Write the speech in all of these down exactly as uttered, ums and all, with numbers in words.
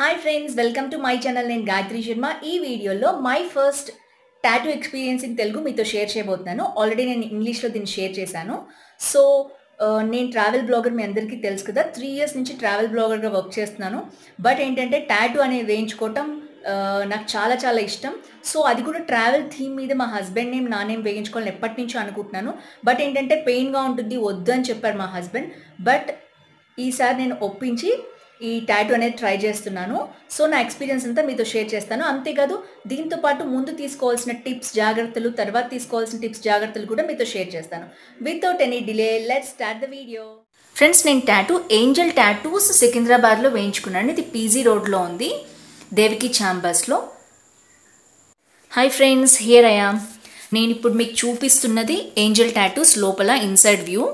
Hi friends, welcome to my channel. నేను గాయత్రి శర్మ. ఈ వీడియోలో my first tattoo experience in Telugu మీతో షేర్ చేయబోతున్నాను. ఆల్రెడీ నేను ఇంగ్లీష్లో దీన్ని షేర్ చేశాను. సో నేను ట్రావెల్ బ్లాగర్, మీ అందరికీ తెలుసు కదా, త్రీ ఇయర్స్ నుంచి ట్రావెల్ బ్లాగర్గా వర్క్ చేస్తున్నాను. బట్ ఏంటంటే టాటూ అనేది వేయించుకోవటం నాకు చాలా చాలా ఇష్టం. సో అది కూడా ట్రావెల్ థీమ్ మీద మా హస్బెండ్ నేమ్ నా నేమ్ వేయించుకోవాలని ఎప్పటి నుంచో అనుకుంటున్నాను. బట్ ఏంటంటే పెయిన్గా ఉంటుంది, వద్దు అని చెప్పారు మా హస్బెండ్. బట్ ఈసారి నేను ఒప్పించి ఈ టాటూ అనేది ట్రై చేస్తున్నాను. సో నా ఎక్స్పీరియన్స్ అంతా మీతో షేర్ చేస్తాను. అంతేకాదు దీంతోపాటు ముందు తీసుకోవాల్సిన టిప్స్ జాగ్రత్తలు, తర్వాత తీసుకోవాల్సిన టిప్స్ జాగ్రత్తలు కూడా మీతో షేర్ చేస్తాను. Without any delay let's start the video. Friends, నేను టాటూ ఏంజల్ టాటూస్ సికింద్రాబాద్లో వేయించుకున్నాను. ఇది పీజీ రోడ్లో ఉంది, దేవికి ఛాంబర్స్లో. Hi friends, here I am. నేను ఇప్పుడు మీకు చూపిస్తున్నది ఏంజల్ టాటూస్ లోపల ఇన్సైడ్ వ్యూ.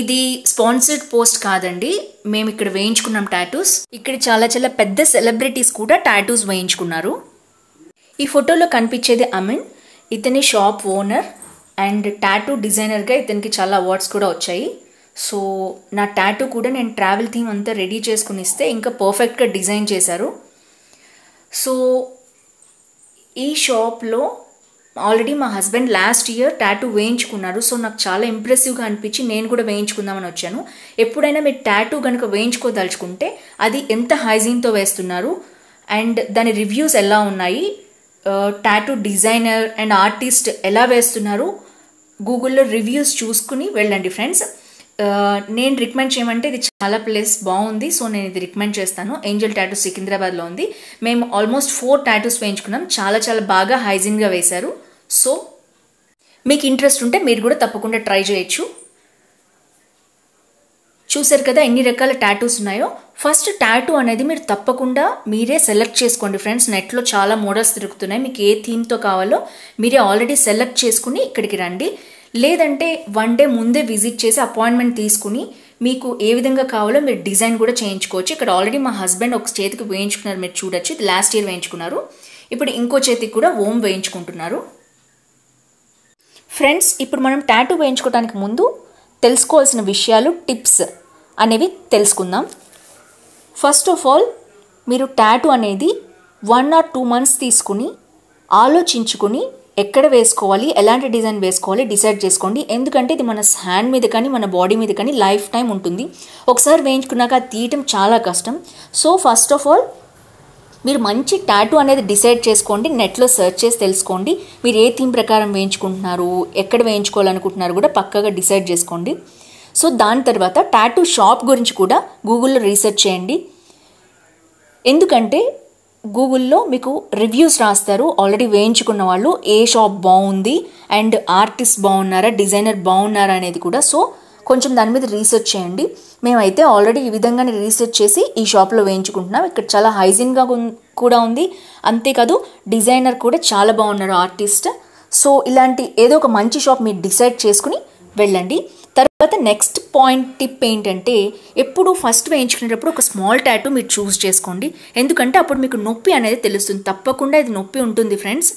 ఇది స్పాన్సర్డ్ పోస్ట్ కాదండి, మేము ఇక్కడ వేయించుకున్నాం టాటూస్. ఇక్కడ చాలా చాలా పెద్ద సెలబ్రిటీస్ కూడా టాటూస్ వేయించుకున్నారు. ఈ ఫోటోలో కనిపించేది అమిన్, ఇతని షాప్ ఓనర్ అండ్ టాటూ డిజైనర్గా ఇతనికి చాలా అవార్డ్స్ కూడా వచ్చాయి. సో నా టాటూ కూడా నేను ట్రావెల్ థీమ్ అంతా రెడీ చేసుకుని ఇస్తే ఇంకా పర్ఫెక్ట్గా డిజైన్ చేశారు. సో ఈ షాప్లో ఆల్రెడీ మా హస్బెండ్ లాస్ట్ ఇయర్ టాటూ వేయించుకున్నారు. సో నాకు చాలా ఇంప్రెసివ్గా అనిపించి నేను కూడా వేయించుకుందామని వచ్చాను. ఎప్పుడైనా మీరు టాటూ కనుక వేయించుకోదలుచుకుంటే అది ఎంత హైజీన్తో వేస్తున్నారు అండ్ దాని రివ్యూస్ ఎలా ఉన్నాయి, టాటూ డిజైనర్ అండ్ ఆర్టిస్ట్ ఎలా వేస్తున్నారు, గూగుల్లో రివ్యూస్ చూసుకుని వెళ్ళండి ఫ్రెండ్స్. నేను రికమెండ్ చేయమంటే ఇది చాలా ప్లేస్ బాగుంది. సో నేను ఇది రికమెండ్ చేస్తాను. ఏంజల్ టాటూస్ సికింద్రాబాద్లో ఉంది. మేము ఆల్మోస్ట్ ఫోర్ టాటూస్ వేయించుకున్నాం. చాలా చాలా బాగా హైజీన్గా వేశారు. సో మీకు ఇంట్రెస్ట్ ఉంటే మీరు కూడా తప్పకుండా ట్రై చేయొచ్చు. చూసారు కదా ఎన్ని రకాల టాటూస్ ఉన్నాయో. ఫస్ట్ టాటూ అనేది మీరు తప్పకుండా మీరే సెలెక్ట్ చేసుకోండి ఫ్రెండ్స్. నెట్లో చాలా మోడల్స్ తిరుగుతున్నాయి. మీకు ఏ థీమ్తో కావాలో మీరే ఆల్రెడీ సెలెక్ట్ చేసుకుని ఇక్కడికి రండి. లేదంటే వన్ డే ముందే విజిట్ చేసి అపాయింట్మెంట్ తీసుకుని మీకు ఏ విధంగా కావాలో మీరు డిజైన్ కూడా చేయించుకోవచ్చు. ఇక్కడ ఆల్రెడీ మా హస్బెండ్ ఒక చేతికి వేయించుకున్నారు, మీరు చూడొచ్చు. ఇది లాస్ట్ ఇయర్ వేయించుకున్నారు. ఇప్పుడు ఇంకో చేతికి కూడా ఓం వేయించుకుంటున్నారు. ఫ్రెండ్స్, ఇప్పుడు మనం టాటూ వేయించుకోవడానికి ముందు తెలుసుకోవాల్సిన విషయాలు, టిప్స్ అనేవి తెలుసుకుందాం. ఫస్ట్ ఆఫ్ ఆల్ మీరు టాటూ అనేది వన్ ఆర్ టూ మంత్స్ తీసుకుని ఆలోచించుకుని ఎక్కడ వేసుకోవాలి, ఎలాంటి డిజైన్ వేసుకోవాలి డిసైడ్ చేసుకోండి. ఎందుకంటే ఇది మన హ్యాండ్ మీద కానీ మన బాడీ మీద కానీ లైఫ్ టైం ఉంటుంది. ఒకసారి వేయించుకున్నాక అది తీయటం చాలా కష్టం. సో ఫస్ట్ ఆఫ్ ఆల్ మీరు మంచి టాటూ అనేది డిసైడ్ చేసుకోండి. నెట్లో సెర్చ్ చేసి తెలుసుకోండి మీరు ఏ థీమ్ ప్రకారం వేయించుకుంటున్నారు, ఎక్కడ వేయించుకోవాలనుకుంటున్నారు కూడా పక్కాగా డిసైడ్ చేసుకోండి. సో దాని తర్వాత టాటూ షాప్ గురించి కూడా గూగుల్లో రీసెర్చ్ చేయండి. ఎందుకంటే గూగుల్లో మీకు రివ్యూస్ రాస్తారు ఆల్రెడీ వేయించుకున్న వాళ్ళు. ఏ షాప్ బాగుంది అండ్ ఆర్టిస్ట్ బాగున్నారా, డిజైనర్ బాగున్నారా అనేది కూడా. సో కొంచెం దాని మీద రీసెర్చ్ చేయండి. మేమైతే ఆల్రెడీ ఈ విధంగానే రీసెర్చ్ చేసి ఈ షాప్లో వేయించుకుంటున్నాం. ఇక్కడ చాలా హైజీన్గా కూడా ఉంది. అంతేకాదు డిజైనర్ కూడా చాలా బాగున్నారు, ఆర్టిస్ట్. సో ఇలాంటి ఏదో ఒక మంచి షాప్ మీరు డిసైడ్ చేసుకుని వెళ్ళండి. తర్వాత నెక్స్ట్ పాయింట్ టిప్ ఏంటంటే ఎప్పుడు ఫస్ట్ వేయించుకునేటప్పుడు ఒక స్మాల్ టాటూ మీరు చూస్ చేసుకోండి. ఎందుకంటే అప్పుడు మీకు నొప్పి అనేది తెలుస్తుంది. తప్పకుండా ఇది నొప్పి ఉంటుంది ఫ్రెండ్స్.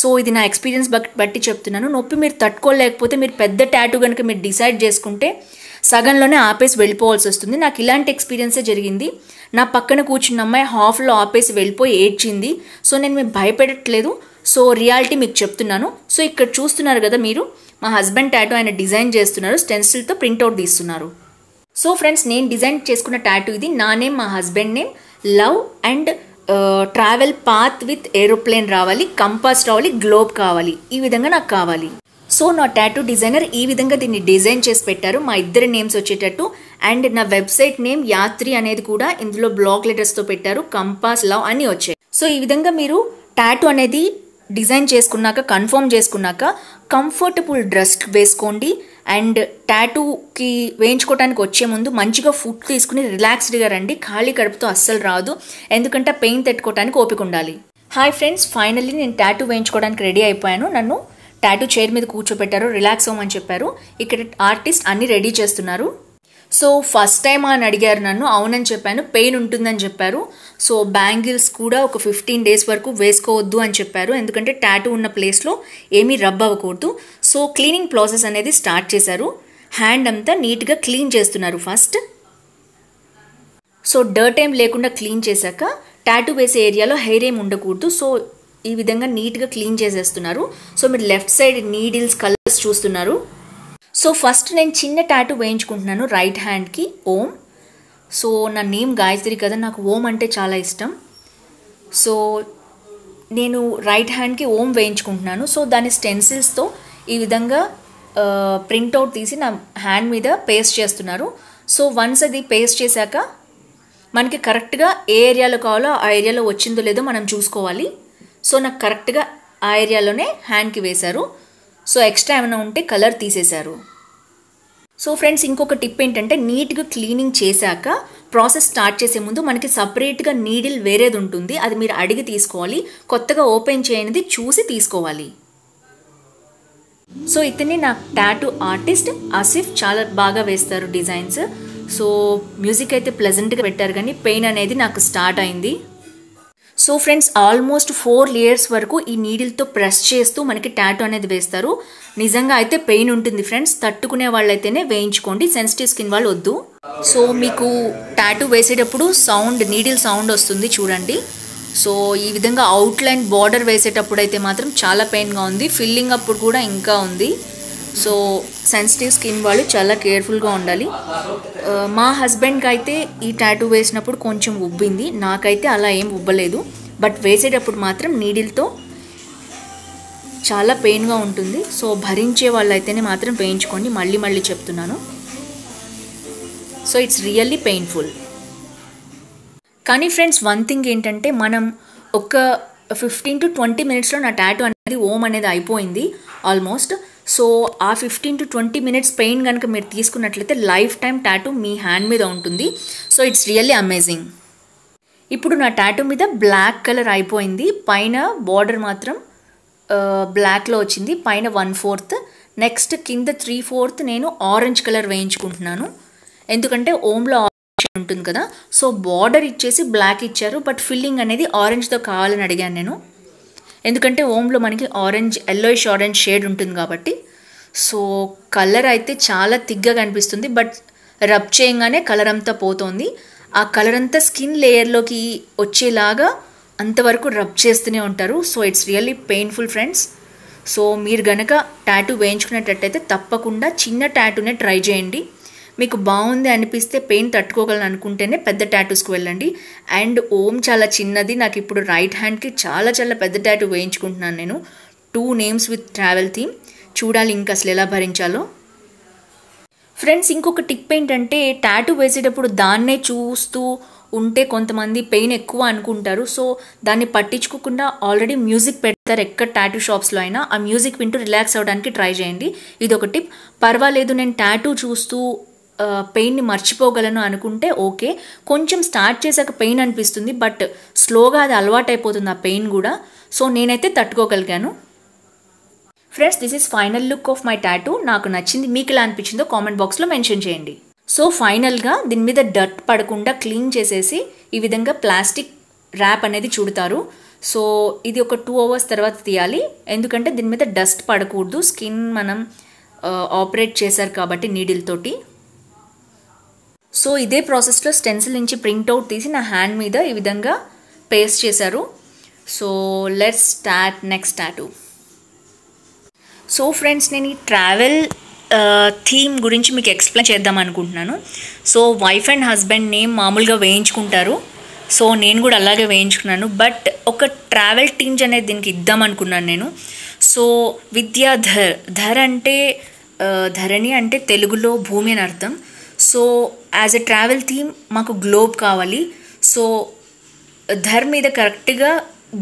సో ఇది నా ఎక్స్పీరియన్స్ బట్టి చెప్తున్నాను. నొప్పి మీరు తట్టుకోలేకపోతే మీరు పెద్ద టాటూ కనుక మీరు డిసైడ్ చేసుకుంటే సగంలోనే ఆపేసి వెళ్ళిపోవాల్సి వస్తుంది. నాకు ఇలాంటి ఎక్స్పీరియన్సే జరిగింది. నా పక్కన కూర్చున్న అమ్మాయి హాఫ్లో ఆపేసి వెళ్ళిపోయి ఏడ్చింది. సో నేను మీకు భయపెట్టట్లేదు, సో రియాలిటీ మీకు చెప్తున్నాను. సో ఇక్కడ చూస్తున్నారు కదా మీరు మా హస్బెండ్ టాటూ ఆయన డిజైన్ చేస్తున్నారు, స్టెన్సిల్తో ప్రింట్అవుట్ తీస్తున్నారు. సో ఫ్రెండ్స్, నేను డిజైన్ చేసుకున్న టాటూ ఇది. నా నేమ్, మా husband name, love and travel path with aeroplane రావాలి, కంపాస్ రావాలి, గ్లోబ్ కావాలి. ఈ విధంగా నాకు కావాలి. సో నా టాటూ డిజైనర్ ఈ విధంగా దీన్ని డిజైన్ చేసి పెట్టారు, మా ఇద్దరి నేమ్స్ వచ్చేటట్టు. అండ్ నా వెబ్సైట్ నేమ్ యాత్రి అనేది కూడా ఇందులో బ్లాక్ లెటర్స్తో పెట్టారు, కంపాస్ లవ్ అని వచ్చాయి. సో ఈ విధంగా మీరు టాటూ అనేది డిజైన్ చేసుకున్నాక, కన్ఫర్మ్ చేసుకున్నాక కంఫర్టబుల్ డ్రెస్ వేసుకోండి. అండ్ టాటూకి వేయించుకోవడానికి వచ్చే ముందు మంచిగా ఫుడ్ తీసుకుని రిలాక్స్డ్గా రండి. ఖాళీ కడుపుతో అస్సలు రాదు, ఎందుకంటే పెయిన్ తట్టుకోవడానికి ఓపిక ఉండాలి. హాయ్ ఫ్రెండ్స్, ఫైనల్లీ నేను టాటూ వేయించుకోవడానికి రెడీ అయిపోయాను. నన్ను టాటూ చైర్ మీద కూర్చోపెట్టారు, రిలాక్స్ అవ్వమని చెప్పారు. ఇక్కడ ఆర్టిస్ట్ అన్నీ రెడీ చేస్తున్నారు. సో ఫస్ట్ టైం అని అడిగారు నన్ను. అవునని చెప్పాను. పెయిన్ ఉంటుందని చెప్పారు. సో బ్యాంగిల్స్ కూడా ఒక ఫిఫ్టీన్ డేస్ వరకు వేసుకోవద్దు అని చెప్పారు. ఎందుకంటే టాటూ ఉన్న ప్లేస్లో ఏమీ రబ్ అవ్వకూడదు. సో క్లీనింగ్ ప్రాసెస్ అనేది స్టార్ట్ చేశారు. హ్యాండ్ అంతా నీట్గా క్లీన్ చేస్తున్నారు ఫస్ట్. సో డర్ట్ ఏం లేకుండా క్లీన్ చేశాక టాటూ వేసే ఏరియాలో హెయిర్ ఏం ఉండకూడదు. సో ఈ విధంగా నీట్గా క్లీన్ చేసేస్తున్నారు. సో మీరు లెఫ్ట్ సైడ్ నీడిల్స్ కలర్స్ చూస్తున్నారు. సో ఫస్ట్ నేను చిన్న టాటూ వేయించుకుంటున్నాను రైట్ హ్యాండ్కి ఓం. సో నా నేమ్ గాయత్రి కదా, నాకు ఓం అంటే చాలా ఇష్టం. సో నేను రైట్ హ్యాండ్కి ఓం వేయించుకుంటున్నాను. సో దాని స్టెన్సిల్స్తో ఈ విధంగా ప్రింట్అవుట్ తీసి నా హ్యాండ్ మీద పేస్ట్ చేస్తున్నారు. సో వన్స్ అది పేస్ట్ చేశాక మనకి కరెక్ట్గా ఏ ఏరియాలో కావాలో ఆ ఏరియాలో వచ్చిందో లేదో మనం చూసుకోవాలి. సో నాకు కరెక్ట్గా ఆ ఏరియాలోనే హ్యాండ్కి వేశారు. సో ఎక్స్ట్రా ఏమైనా ఉంటే కలర్ తీసేశారు. సో ఫ్రెండ్స్, ఇంకొక టిప్ ఏంటంటే నీట్గా క్లీనింగ్ చేశాక ప్రాసెస్ స్టార్ట్ చేసే ముందు మనకి సపరేట్గా నీడిల్ వేరేది ఉంటుంది, అది మీరు అడిగి తీసుకోవాలి. కొత్తగా ఓపెన్ చేయనిది చూసి తీసుకోవాలి. సో ఇతనే నా టాటూ ఆర్టిస్ట్ ఆసిఫ్. చాలా బాగా వేస్తారు డిజైన్స్. సో మ్యూజిక్ అయితే ప్లెజెంట్గా పెట్టారు, కానీ పెయిన్ అనేది నాకు స్టార్ట్ అయింది. So friends, almost four layers వరకు ఈ నీడిల్తో ప్రెస్ చేస్తూ మనకి టాటూ అనేది వేస్తారు. నిజంగా అయితే పెయిన్ ఉంటుంది ఫ్రెండ్స్. తట్టుకునే వాళ్ళైతేనే వేయించుకోండి, సెన్సిటివ్ స్కిన్ వాళ్ళు వద్దు. సో మీకు టాటూ వేసేటప్పుడు సౌండ్, నీడిల్ సౌండ్ వస్తుంది చూడండి. సో ఈ విధంగా అవుట్లైన్ బార్డర్ వేసేటప్పుడు అయితే మాత్రం చాలా పెయిన్గా ఉంది, ఫిల్లింగ్ అప్పుడు కూడా ఇంకా ఉంది. సో సెన్సిటివ్ స్కిన్ వాళ్ళు చాలా కేర్ఫుల్గా ఉండాలి. మా హస్బెండ్కి అయితే ఈ టాటూ వేసినప్పుడు కొంచెం ఉబ్బింది, నాకైతే అలా ఏం ఉబ్బలేదు. బట్ వేసేటప్పుడు మాత్రం నీడిల్తో చాలా పెయిన్గా ఉంటుంది. సో భరించే వాళ్ళైతేనే మాత్రం వేయించుకోండి, మళ్ళీ మళ్ళీ చెప్తున్నాను. So it's really painful. కానీ ఫ్రెండ్స్, వన్ థింగ్ ఏంటంటే మనం ఒక ఫిఫ్టీన్ టు ట్వంటీ మినిట్స్లో నా టాటూ అనేది ఓం అనేది అయిపోయింది ఆల్మోస్ట్. సో ఆ fifteen to twenty minutes pain కనుక మీరు తీసుకున్నట్లయితే లైఫ్ టైం టాటూ మీ హ్యాండ్ మీద ఉంటుంది. So it's really amazing. ఇప్పుడు నా టాటూ మీద బ్లాక్ కలర్ అయిపోయింది, పైన బార్డర్ మాత్రం బ్లాక్లో వచ్చింది, పైన వన్ ఫోర్త్. నెక్స్ట్ కింద త్రీ ఫోర్త్ నేను ఆరెంజ్ కలర్ వేయించుకుంటున్నాను, ఎందుకంటే ఓంలో ఆరెంజ్ ఉంటుంది కదా. సో బార్డర్ ఇచ్చేసి బ్లాక్ ఇచ్చారు, బట్ ఫిల్లింగ్ అనేది ఆరెంజ్తో కావాలని అడిగాను నేను, ఎందుకంటే ఓమ్లో మనకి ఆరెంజ్, ఎల్లోయిష్ ఆరెంజ్ షేడ్ ఉంటుంది కాబట్టి. సో కలర్ అయితే చాలా తిగ్గా కనిపిస్తుంది, బట్ రబ్ చేయగానే కలర్ అంతా పోతుంది. ఆ కలర్ అంతా స్కిన్ లేయర్లోకి వచ్చేలాగా అంతవరకు రబ్ చేస్తూనే ఉంటారు. So it's really painful friends. So మీరు గనక టాటూ వేయించుకునేటట్టయితే తప్పకుండా చిన్న టాటూనే ట్రై చేయండి. మీకు బాగుంది అనిపిస్తే, పెయిన్ తట్టుకోగలను అనుకుంటేనే పెద్ద టాటూస్కి వెళ్ళండి. అండ్ ఓం చాలా చిన్నది, నాకు ఇప్పుడు రైట్ హ్యాండ్కి చాలా చాలా పెద్ద టాటూ వేయించుకుంటున్నాను నేను. Two names with travel theme. చూడాలి ఇంకా అసలు ఎలా భరించాలో. ఫ్రెండ్స్, ఇంకొక టిప్ ఏంటంటే టాటూ వేసేటప్పుడు దాన్నే చూస్తూ ఉంటే కొంతమంది పెయిన్ ఎక్కువ అనుకుంటారు. సో దాన్ని పట్టించుకోకుండా ఆల్రెడీ మ్యూజిక్ పెడతారు ఎక్కడ టాటూ షాప్స్లో అయినా, ఆ మ్యూజిక్ వింటూ రిలాక్స్ అవ్వడానికి ట్రై చేయండి. ఇదొక టిప్. పర్వాలేదు నేను టాటూ చూస్తూ పెయిన్ని మర్చిపోగలను అనుకుంటే ఓకే, కొంచెం స్టార్ట్ చేశాక పెయిన్ అనిపిస్తుంది, బట్ స్లోగా అది అలవాటు అయిపోతుంది ఆ పెయిన్ కూడా. సో నేనైతే తట్టుకోగలిగాను. Friends, this is final look of my tattoo. నాకు నచ్చింది, మీకు ఎలా అనిపించిందో కామెంట్ బాక్స్లో మెన్షన్ చేయండి. సో ఫైనల్గా దీని మీద డర్ట్ పడకుండా క్లీన్ చేసేసి ఈ విధంగా ప్లాస్టిక్ ర్యాప్ అనేది చుడతారు. సో ఇది ఒక టూ అవర్స్ తర్వాత తీయాలి, ఎందుకంటే దీని మీద డస్ట్ పడకూడదు. స్కిన్ మనం ఆపరేట్ చేశారు కాబట్టి నీడిల్ తోటి. సో ఇదే ప్రాసెస్లో స్టెన్సిల్ నుంచి ప్రింట్అవుట్ తీసి నా హ్యాండ్ మీద ఈ విధంగా పేస్ట్ చేశారు. So let's start next tattoo. So friends, నేను ఈ ట్రావెల్ థీమ్ గురించి మీకు ఎక్స్ప్లెయిన్ చేద్దాం అనుకుంటున్నాను. So wife and husband name మామూలుగా వేయించుకుంటారు. సో నేను కూడా అలాగే వేయించుకున్నాను, బట్ ఒక ట్రావెల్ థీమ్స్ అనేది దీనికి ఇద్దాం అనుకున్నాను నేను. సో విద్యాధర్, ధర్ అంటే ధరణి, అంటే తెలుగులో భూమి అని అర్థం. So as a travel theme మాకు గ్లోబ్ కావాలి. సో ధర్ మీద కరెక్ట్గా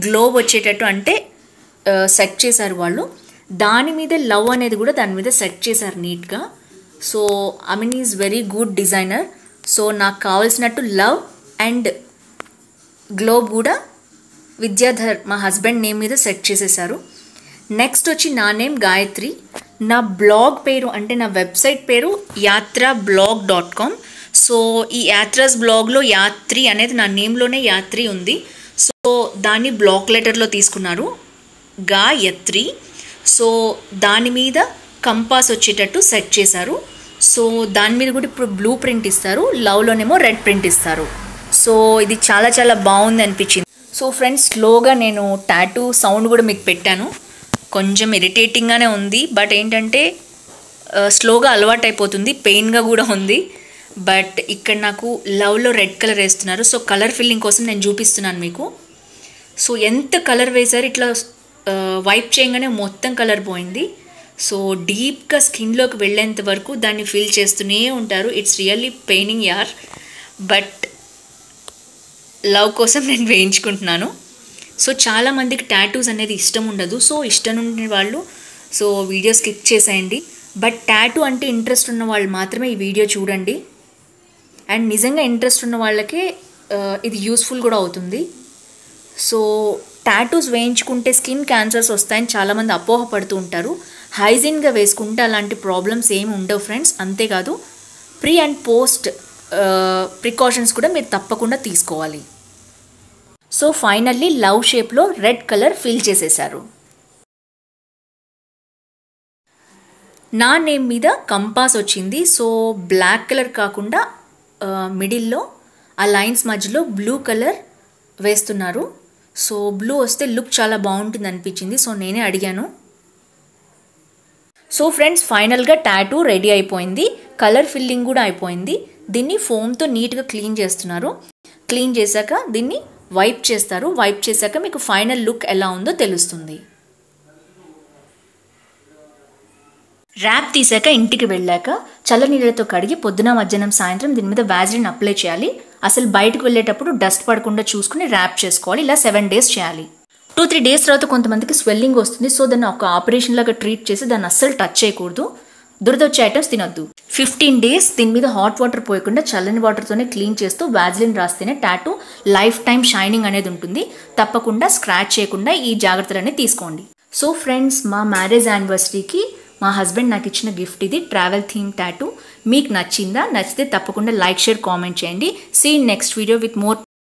గ్లోబ్ వచ్చేటట్టు అంటే సెట్ చేశారు వాళ్ళు. దాని మీద లవ్ అనేది కూడా దాని మీద సెట్ చేశారు నీట్గా. So Amin is very good designer. So నాకు కావాల్సినట్టు లవ్ అండ్ గ్లోబ్ కూడా విద్యాధర్ మా హస్బెండ్ నేమ్ మీద సెట్ చేసేసారు. నెక్స్ట్ వచ్చి నా నేమ్ గాయత్రి. నా బ్లాగ్ పేరు అంటే నా వెబ్సైట్ పేరు Yatra blog dot com. So ఈ యాత్రాస్ బ్లాగ్లో యాత్రి అనేది నా నేమ్లోనే యాత్రి ఉంది. సో దాన్ని బ్లాక్ లెటర్లో తీసుకున్నారు గాయత్రి. సో దాని మీద కంపాస్ వచ్చేటట్టు సెట్ చేశారు. సో దాని మీద కూడా ఇప్పుడు బ్లూ ప్రింట్ ఇస్తారు, లవ్లోనేమో రెడ్ ప్రింట్ ఇస్తారు. సో ఇది చాలా చాలా బాగుంది అనిపించింది. సో ఫ్రెండ్స్ స్లోగా నేను టాటూ సౌండ్ కూడా మీకు పెట్టాను, కొంచెం ఇరిటేటింగ్గానే ఉంది బట్ ఏంటంటే స్లోగా అలవాటు అయిపోతుంది, పెయిన్గా కూడా ఉంది. బట్ ఇక్కడ నాకు లవ్లో రెడ్ కలర్ వేస్తున్నారు, సో కలర్ ఫిల్లింగ్ కోసం నేను చూపిస్తున్నాను మీకు. సో ఎంత కలర్ వేశారు, ఇట్లా వైప్ చేయగానే మొత్తం కలర్ పోయింది. సో డీప్గా స్కిన్లోకి వెళ్ళేంత వరకు దాన్ని ఫీల్ చేస్తూనే ఉంటారు. ఇట్స్ రియల్లీ పెయినింగ్ యార్, బట్ లవ్ కోసం నేను వేయించుకుంటున్నాను. సో చాలామందికి టాటూస్ అనేది ఇష్టం ఉండదు, సో ఇష్టం ఉండే వాళ్ళు సో వీడియో స్కిప్ చేసేయండి. బట్ టాటూ అంటే ఇంట్రెస్ట్ ఉన్న వాళ్ళు మాత్రమే ఈ వీడియో చూడండి, అండ్ నిజంగా ఇంట్రెస్ట్ ఉన్న వాళ్ళకే ఇది యూస్ఫుల్ కూడా అవుతుంది. సో టాటూస్ వేయించుకుంటే స్కిన్ క్యాన్సర్స్ వస్తాయని చాలామంది అపోహ పడుతూ ఉంటారు. హైజీన్గా వేసుకుంటే అలాంటి ప్రాబ్లమ్స్ ఏమి ఉండవు ఫ్రెండ్స్. అంతేకాదు ప్రీ అండ్ పోస్ట్ ప్రికాషన్స్ కూడా మీరు తప్పకుండా తీసుకోవాలి. సో ఫైనల్లీ లవ్ షేప్లో రెడ్ కలర్ ఫిల్ చేసేసారు. నా నేమ్ మీద కంపాస్ వచ్చింది, సో బ్లాక్ కలర్ కాకుండా మిడిల్లో ఆ లైన్స్ మధ్యలో బ్లూ కలర్ వేస్తున్నారు. సో బ్లూ వస్తే లుక్ చాలా బాగుంటుంది అనిపించింది, సో నేనే అడిగాను. సో ఫ్రెండ్స్ ఫైనల్గా టాటూ రెడీ అయిపోయింది, కలర్ ఫిల్లింగ్ కూడా అయిపోయింది. దీన్ని ఫోమ్తో నీట్గా క్లీన్ చేస్తున్నారు, క్లీన్ చేశాక దీన్ని వైప్ చేస్తారు, వైప్ చేశాక మీకు ఫైనల్ లుక్ ఎలా ఉందో తెలుస్తుంది. ర్యాప్ తీసాక ఇంటికి వెళ్ళాక చల్ల నీళ్ళతో కడిగి పొద్దున మధ్యాహ్నం సాయంత్రం దీని మీద వ్యాజ్లిన్ అప్లై చేయాలి. అసలు బయటకు వెళ్ళేటప్పుడు డస్ట్ పడకుండా చూసుకుని ర్యాప్ చేసుకోవాలి. ఇలా సెవెన్ డేస్ చేయాలి. టూ త్రీ డేస్ తర్వాత కొంతమందికి స్వెల్లింగ్ వస్తుంది, సో దాన్ని ఒక ఆపరేషన్ లాగా ట్రీట్ చేసి దాన్ని అస్సలు టచ్ చేయకూడదు. దురదొచ్చే ఐటమ్స్ తినొద్దు. ఫిఫ్టీన్ డేస్ దీని మీద హాట్ వాటర్ పోయకుండా చల్లని వాటర్తోనే క్లీన్ చేస్తూ వ్యాజ్లిన్ రాస్తేనే టాటూ లైఫ్ టైం షైనింగ్ అనేది ఉంటుంది. తప్పకుండా స్క్రాచ్ చేయకుండా ఈ జాగ్రత్తలన్నీ తీసుకోండి. సో ఫ్రెండ్స్ మా మ్యారేజ్ యానివర్సరీకి మా హస్బెండ్ నాకు ఇచ్చిన గిఫ్ట్ ఇది, ట్రావెల్ థీమ్ టాటూ. మీకు నచ్చిందా? నచ్చితే తప్పకుండా లైక్ షేర్ కామెంట్ చేయండి. See next video with more